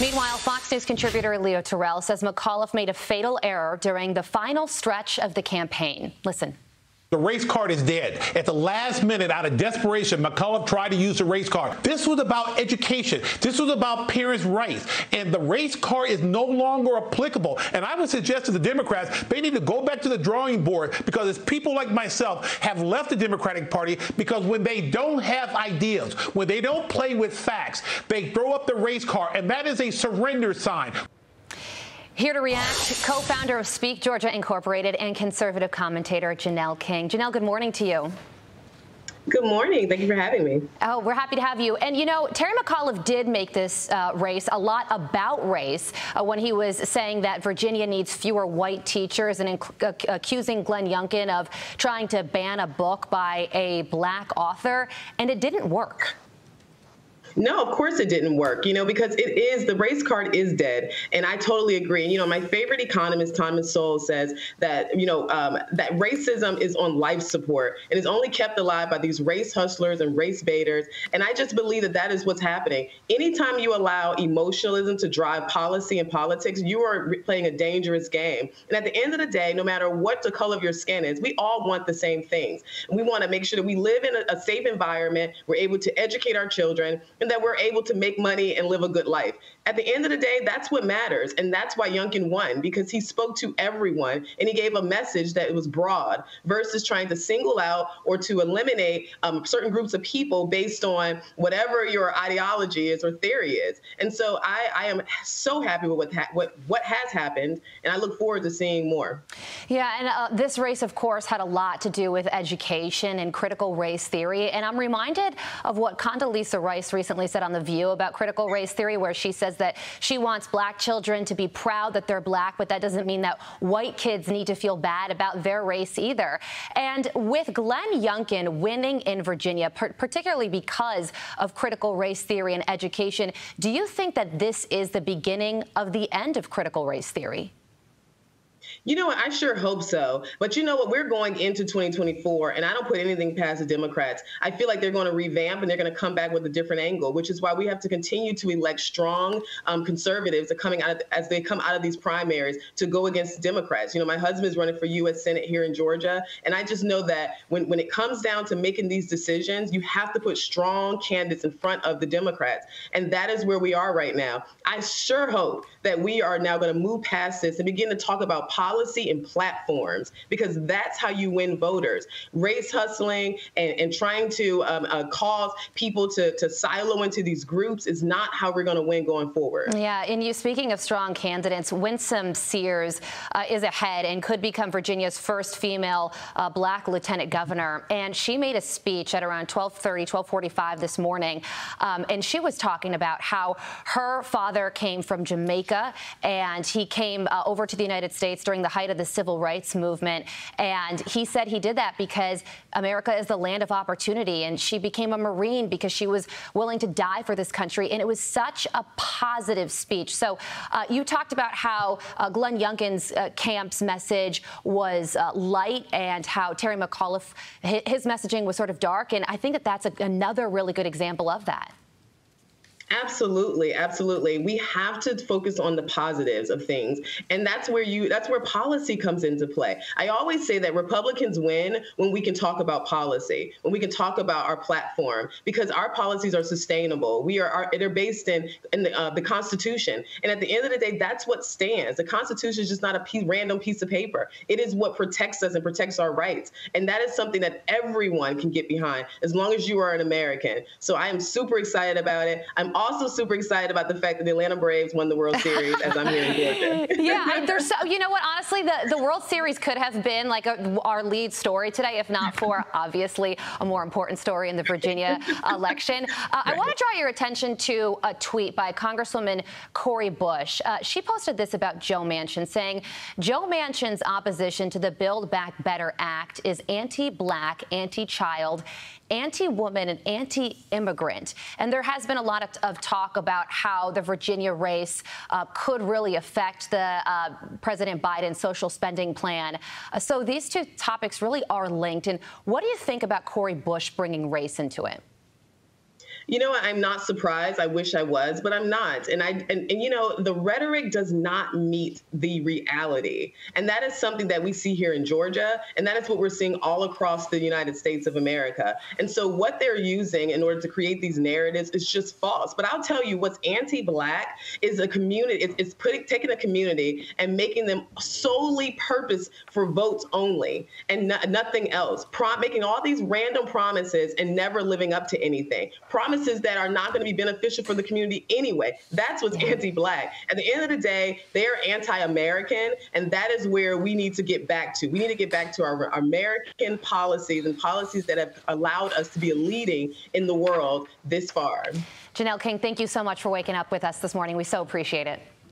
Meanwhile, Fox News contributor Leo Terrell says McAuliffe made a fatal error during the final stretch of the campaign. Listen. The race card is dead. At the last minute, out of desperation, McAuliffe tried to use the race card. This was about education. This was about parents' rights. And the race card is no longer applicable. And I would suggest to the Democrats, they need to go back to the drawing board, because it's people like myself have left the Democratic Party because when they don't have ideas, when they don't play with facts, they throw up the race card. And that is a surrender sign. Here to react, co-founder of Speak Georgia Incorporated and conservative commentator Janelle King. Janelle, good morning to you. Good morning. Thank you for having me. Oh, we're happy to have you. And, you know, Terry McAuliffe did make this race a lot about race when he was saying that Virginia needs fewer white teachers and accusing Glenn Youngkin of trying to ban a book by a black author. And it didn't work. No, of course it didn't work, because it is, the race card is dead. And I totally agree. And, my favorite economist, Thomas Sowell, says that, that racism is on life support and is only kept alive by these race hustlers and race baiters. And I just believe that that is what's happening. Anytime you allow emotionalism to drive policy and politics, you are playing a dangerous game. And at the end of the day, no matter what the color of your skin is, we all want the same things. And we want to make sure that we live in a safe environment, we're able to educate our children, and that we're able to make money and live a good life. At the end of the day, that's what matters. And that's why Youngkin won, because he spoke to everyone and he gave a message that was broad versus trying to single out or to eliminate certain groups of people based on whatever your ideology is or theory is. And so I am so happy with what has happened, and I look forward to seeing more. Yeah, and this race, of course, had a lot to do with education and critical race theory. And I'm reminded of what Condoleezza Rice recently said on The View about critical race theory, where she says that she wants black children to be proud that they're black, but that doesn't mean that white kids need to feel bad about their race either. And with Glenn Youngkin winning in Virginia, particularly because of critical race theory and education, do you think that this is the beginning of the end of critical race theory? You know what? I sure hope so. But you know what? We're going into 2024, and I don't put anything past the Democrats. I feel like they're going to revamp, and they're going to come back with a different angle, which is why we have to continue to elect strong conservatives that coming out of, as they come out of these primaries to go against Democrats. You know, my husband's running for U.S. Senate here in Georgia, and I just know that when it comes down to making these decisions, you have to put strong candidates in front of the Democrats, and that is where we are right now. I sure hope that we are now going to move past this and begin to talk about policy and platforms, because that's how you win voters. Race hustling and trying to cause people to silo into these groups is not how we're going to win going forward. Yeah, and you, speaking of strong candidates, Winsome Sears is ahead and could become Virginia's first female black lieutenant governor. And she made a speech at around 12:30, 12:45 this morning, and she was talking about how her father came from Jamaica and he came over to the United States during the height of the civil rights movement. And he said he did that because America is the land of opportunity. And she became a Marine because she was willing to die for this country. And it was such a positive speech. So you talked about how Glenn Youngkin's camp's message was light and how Terry McAuliffe, his messaging was sort of dark. And I think that that's another really good example of that. Absolutely, absolutely. We have to focus on the positives of things. And that's where policy comes into play. I always say that Republicans win when we can talk about policy, when we can talk about our platform, because our policies are sustainable. They're based in the Constitution. And at the end of the day, that's what stands. The Constitution is just not a random piece of paper. It is what protects us and protects our rights. And that is something that everyone can get behind, as long as you are an American. So I am super excited about it. I'm also super excited about the fact that the Atlanta Braves won the World Series, as I'm here in Georgia. Yeah, there's so, you know what, honestly, the World Series could have been like our lead story today, if not for, obviously, a more important story in the Virginia election. I want to draw your attention to a tweet by Congresswoman Cori Bush. She posted this about Joe Manchin, saying, Joe Manchin's opposition to the Build Back Better Act is anti-black, anti-child, anti-woman, and anti-immigrant. And there has been a lot of talk about how the Virginia race could really affect the President Biden's social spending plan. So these two topics really are linked. And what do you think about Cori Bush bringing race into it? You know, I'm not surprised. I wish I was, but I'm not. And you know, the rhetoric does not meet the reality. And that is something that we see here in Georgia. And that is what we're seeing all across the United States of America. And so what they're using in order to create these narratives is just false. But I'll tell you what's anti-Black is a community. It's taking a community and making them solely purpose for votes only and nothing else. Making all these random promises and never living up to anything. Promises that are not going to be beneficial for the community anyway. That's what's anti-Black. At the end of the day, they are anti-American, and that is where we need to get back to. We need to get back to our American policies and policies that have allowed us to be leading in the world this far. Janelle King, thank you so much for waking up with us this morning. We so appreciate it.